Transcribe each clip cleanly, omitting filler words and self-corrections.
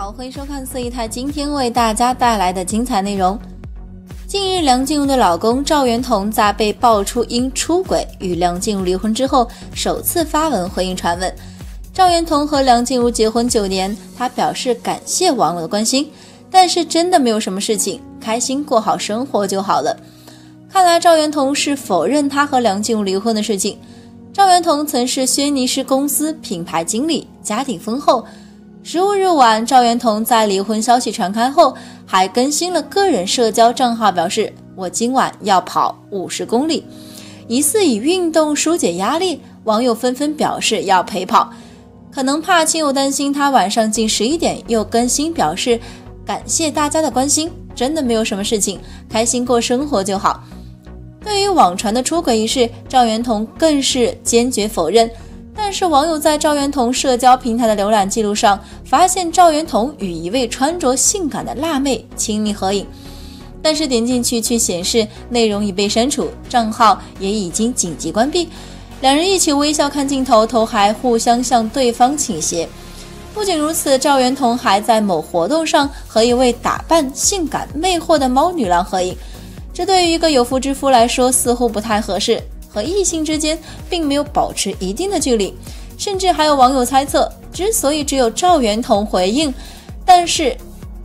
好，欢迎收看四姨太今天为大家带来的精彩内容。近日，梁静茹的老公赵元同在被爆出因出轨与梁静茹离婚之后，首次发文回应传闻。赵元同和梁静茹结婚9年，他表示感谢网友的关心，但是真的没有什么事情，开心过好生活就好了。看来赵元同是否认他和梁静茹离婚的事情。赵元同曾是轩尼诗公司品牌经理，家庭丰厚。15日晚，赵元同在离婚消息传开后，还更新了个人社交账号，表示我今晚要跑50公里，疑似以运动疏解压力。网友纷纷表示要陪跑，可能怕亲友担心他晚上近11点又更新，表示感谢大家的关心，真的没有什么事情，开心过生活就好。对于网传的出轨一事，赵元同更是坚决否认。但是网友在赵元同社交平台的浏览记录上，发现赵元同与一位穿着性感的辣妹亲密合影，但是点进去却显示内容已被删除，账号也已经紧急关闭。两人一起微笑看镜头，头还互相向对方倾斜。不仅如此，赵元同还在某活动上和一位打扮性感魅惑的猫女郎合影，这对于一个有妇之夫来说似乎不太合适。和异性之间并没有保持一定的距离，甚至还有网友猜测，之所以只有赵元同回应，但是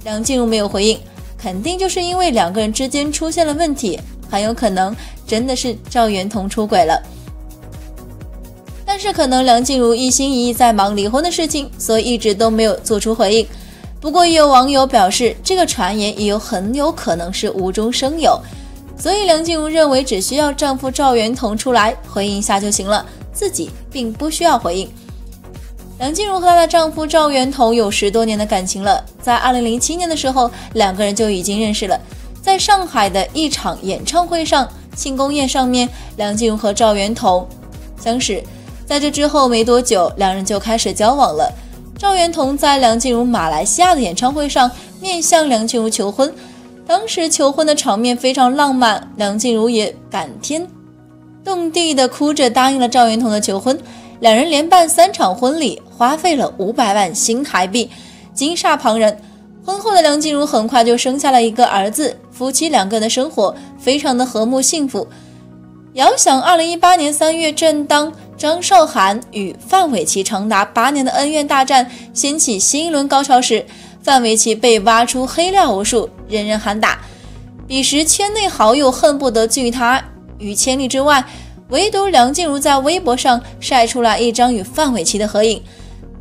梁静茹没有回应，肯定就是因为两个人之间出现了问题，很有可能真的是赵元同出轨了。但是可能梁静茹一心一意在忙离婚的事情，所以一直都没有做出回应。不过也有网友表示，这个传言也很有可能是无中生有。所以梁静茹认为只需要丈夫赵元同出来回应一下就行了，自己并不需要回应。梁静茹和她的丈夫赵元同有10多年的感情了，在2007年的时候，两个人就已经认识了。在上海的一场演唱会上，庆功宴上面，梁静茹和赵元同相识。在这之后没多久，两人就开始交往了。赵元同在梁静茹马来西亚的演唱会上面向梁静茹求婚，当时求婚的场面非常浪漫，梁静茹也感天动地的哭着答应了赵元同的求婚。两人连办3场婚礼，花费了500万新台币，惊煞旁人。婚后的梁静茹很快就生下了一个儿子，夫妻两个人的生活非常的和睦幸福。遥想2018年3月，正当张韶涵与范玮琪长达8年的恩怨大战掀起新一轮高潮时，范玮琪被挖出黑料无数，人人喊打。彼时圈内好友恨不得拒他于千里之外，唯独梁静茹在微博上晒出来一张与范玮琪的合影。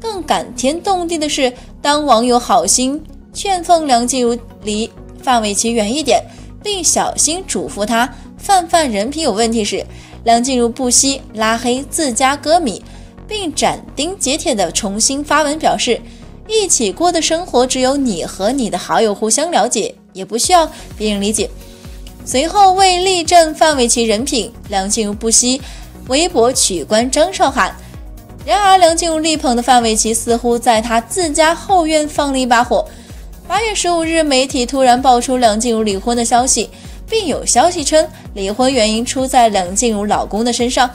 更感天动地的是，当网友好心劝奉梁静茹离范玮琪远一点，并小心嘱咐他范范人品有问题时，梁静茹不惜拉黑自家歌迷，并斩钉截铁地重新发文表示，一起过的生活只有你和你的好友互相了解，也不需要别人理解。随后为力证范玮琪人品，梁静茹不惜微博取关张韶涵。然而梁静茹力捧的范玮琪似乎在她自家后院放了一把火。8月15日，媒体突然爆出梁静茹离婚的消息，并有消息称离婚原因出在梁静茹老公的身上。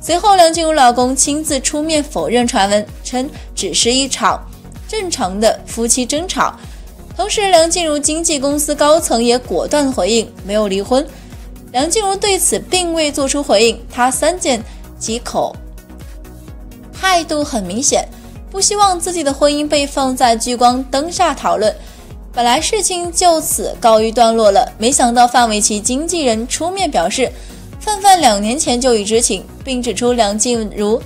随后梁静茹老公亲自出面否认传闻，称只是一场正常的夫妻争吵。同时梁静茹经纪公司高层也果断回应，没有离婚。梁静茹对此并未做出回应，她三缄其口，态度很明显，不希望自己的婚姻被放在聚光灯下讨论。本来事情就此告一段落了，没想到范玮琪经纪人出面表示，范范2年前就已知情，并指出梁静茹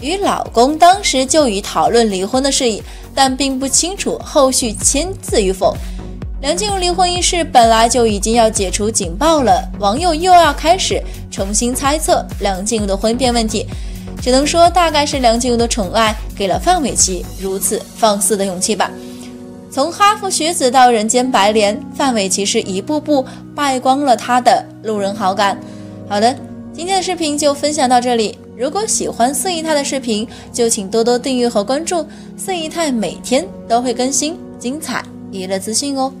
与老公当时就已讨论离婚的事宜，但并不清楚后续签字与否。梁静茹离婚一事本来就已经要解除警报了，网友又要开始重新猜测梁静茹的婚变问题。只能说大概是梁静茹的宠爱给了范玮琪如此放肆的勇气吧。从哈佛学子到人间白莲，范玮琪是一步步败光了他的路人好感。好的，今天的视频就分享到这里。如果喜欢四姨太的视频，就请多多订阅和关注，四姨太每天都会更新精彩娱乐资讯哦。